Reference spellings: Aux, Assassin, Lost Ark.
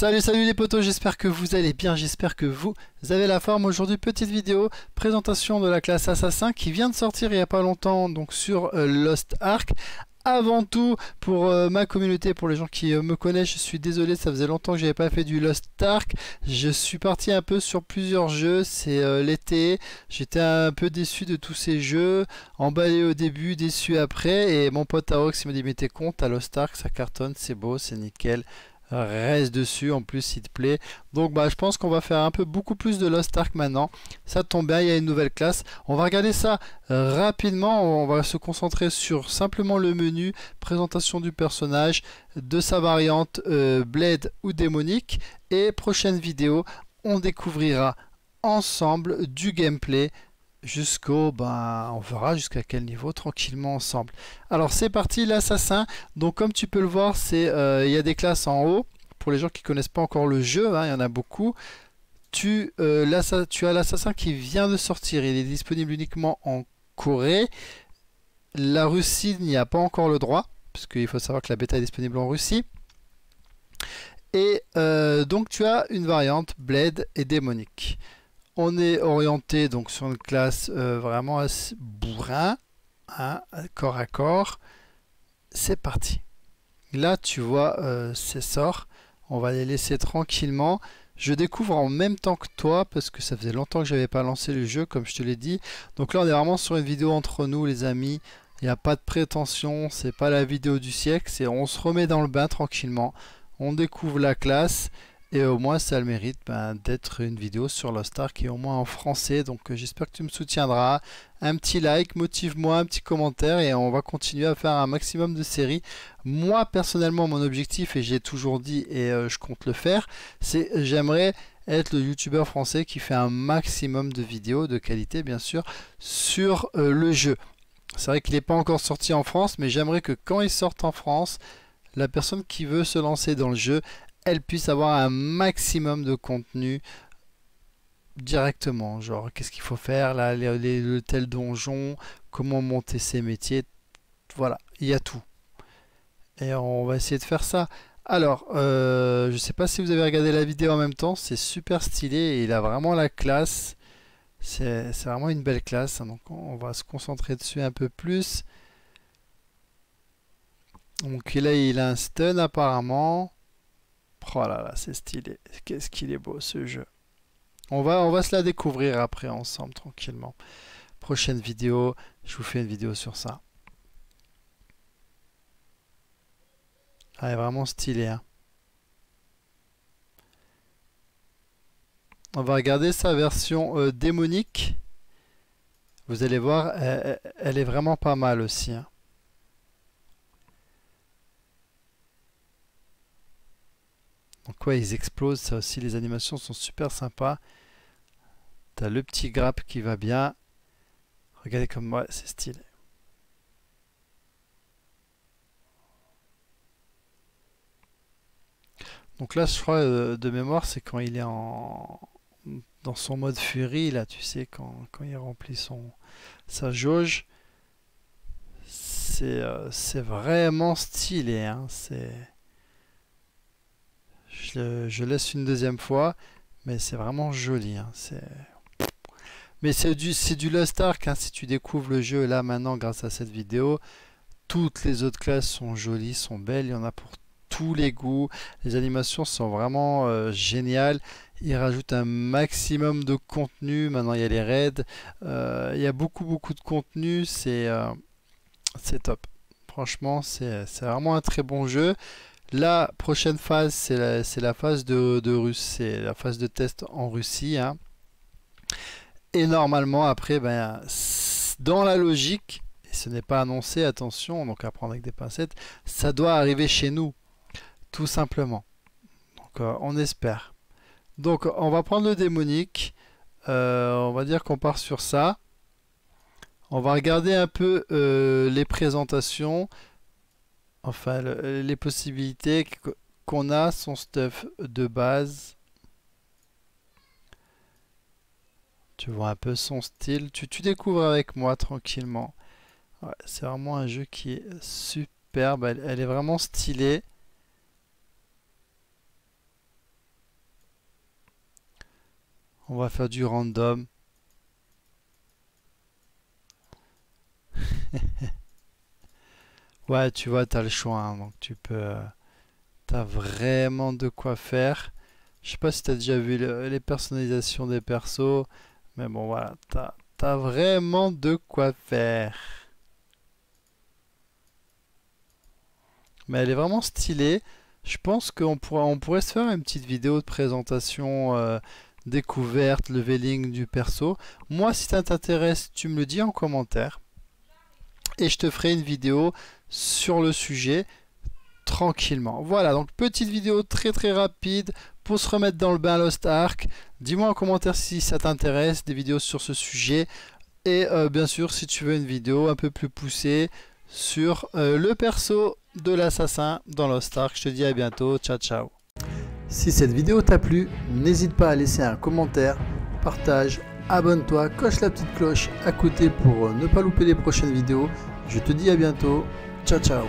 Salut les potos, j'espère que vous allez bien, j'espère que vous avez la forme. Aujourd'hui, petite vidéo, présentation de la classe Assassin qui vient de sortir il n'y a pas longtemps, donc sur Lost Ark. Avant tout, pour ma communauté, pour les gens qui me connaissent, je suis désolé, ça faisait longtemps que j'avais pas fait du Lost Ark. Je suis parti un peu sur plusieurs jeux, c'est l'été, j'étais un peu déçu de tous ces jeux, emballé au début, déçu après, et mon pote Aux il m'a dit mais t'es con, t'as Lost Ark, ça cartonne, c'est beau, c'est nickel. Reste dessus, en plus il te plaît, donc je pense qu'on va faire un peu beaucoup plus de Lost Ark maintenant. Ça tombe bien, il y a une nouvelle classe, on va regarder ça rapidement. On va se concentrer sur simplement le menu, présentation du personnage, de sa variante blade ou démonique, et prochaine vidéo on découvrira ensemble du gameplay jusqu'au, on verra jusqu'à quel niveau, tranquillement ensemble. Alors c'est parti, l'assassin. Donc comme tu peux le voir, c'est il y a des classes en haut. Pour les gens qui connaissent pas encore le jeu, il y en a beaucoup. Tu as l'assassin qui vient de sortir. Il est disponible uniquement en Corée. La Russie n'y a pas encore le droit, parce qu'il faut savoir que la bêta est disponible en Russie. Et donc tu as une variante blade et démonique. On est orienté donc sur une classe vraiment bourrin, corps à corps. C'est parti. Là tu vois ces sorts, on va les laisser tranquillement. Je découvre en même temps que toi parce que ça faisait longtemps que j'avais pas lancé le jeu, comme je te l'ai dit. Donc là on est vraiment sur une vidéo entre nous les amis, il n'y a pas de prétention, c'est pas la vidéo du siècle, c'est on se remet dans le bain tranquillement, on découvre la classe. Et au moins ça le mérite d'être une vidéo sur Lost Ark, qui est au moins en français. Donc j'espère que tu me soutiendras. Un petit like, motive-moi, un petit commentaire, et on va continuer à faire un maximum de séries. Moi personnellement mon objectif, et j'ai toujours dit et je compte le faire, c'est j'aimerais être le youtubeur français qui fait un maximum de vidéos de qualité bien sûr sur le jeu. C'est vrai qu'il n'est pas encore sorti en France, mais j'aimerais que quand il sorte en France, la personne qui veut se lancer dans le jeu, elle puisse avoir un maximum de contenu directement, genre qu'est-ce qu'il faut faire là, le tel donjon, comment monter ses métiers, voilà, il y a tout, et on va essayer de faire ça. Alors je sais pas si vous avez regardé la vidéo en même temps, c'est super stylé et il a vraiment la classe, c'est vraiment une belle classe, donc on va se concentrer dessus un peu plus. Donc là il a un stun apparemment. Oh là là, c'est stylé. Qu'est-ce qu'il est beau ce jeu. On va se la découvrir après ensemble tranquillement. Prochaine vidéo, je vous fais une vidéo sur ça. Ah, elle est vraiment stylé. On va regarder sa version démonique. Vous allez voir, elle est vraiment pas mal aussi. Donc ouais, ils explosent, ça aussi, les animations sont super sympas. T'as le petit grappe qui va bien. Regardez comme moi, c'est stylé. Donc là, je crois, de mémoire, c'est quand il est dans son mode furie, là, tu sais, quand il remplit sa jauge. C'est vraiment stylé, c'est... Je laisse une deuxième fois, mais c'est vraiment joli. Mais c'est du Lost Ark. Si tu découvres le jeu là maintenant grâce à cette vidéo, toutes les autres classes sont jolies, sont belles. Il y en a pour tous les goûts. Les animations sont vraiment géniales. Ils rajoutent un maximum de contenu. Maintenant, il y a les raids. Il y a beaucoup de contenu. C'est top. Franchement, c'est vraiment un très bon jeu. La prochaine phase, c'est la phase la phase de test en Russie. Et normalement, après, dans la logique, et ce n'est pas annoncé, attention, donc à prendre avec des pincettes, ça doit arriver chez nous, tout simplement. Donc, on espère. Donc, on va prendre le démonique. On va dire qu'on part sur ça. On va regarder un peu les présentations. Enfin, les possibilités qu'on a, son stuff de base. Tu vois un peu son style. Tu découvres avec moi tranquillement. Ouais, c'est vraiment un jeu qui est superbe. Elle est vraiment stylée. On va faire du random. Ouais, tu vois, t'as le choix, hein, donc tu peux... t'as vraiment de quoi faire. Je sais pas si t'as déjà vu les personnalisations des persos, mais bon, voilà, t'as vraiment de quoi faire. Mais elle est vraiment stylée. Je pense qu'on pourrait se faire une petite vidéo de présentation... découverte, leveling du perso. Moi, si ça t'intéresse, tu me le dis en commentaire et je te ferai une vidéo sur le sujet tranquillement. Voilà, donc petite vidéo très rapide pour se remettre dans le bain Lost Ark. Dis-moi en commentaire si ça t'intéresse, des vidéos sur ce sujet, et bien sûr si tu veux une vidéo un peu plus poussée sur le perso de l'assassin dans Lost Ark. Je te dis à bientôt, ciao ciao. Si cette vidéo t'a plu, n'hésite pas à laisser un commentaire, partage, abonne-toi, coche la petite cloche à côté pour ne pas louper les prochaines vidéos. Je te dis à bientôt, ciao ciao.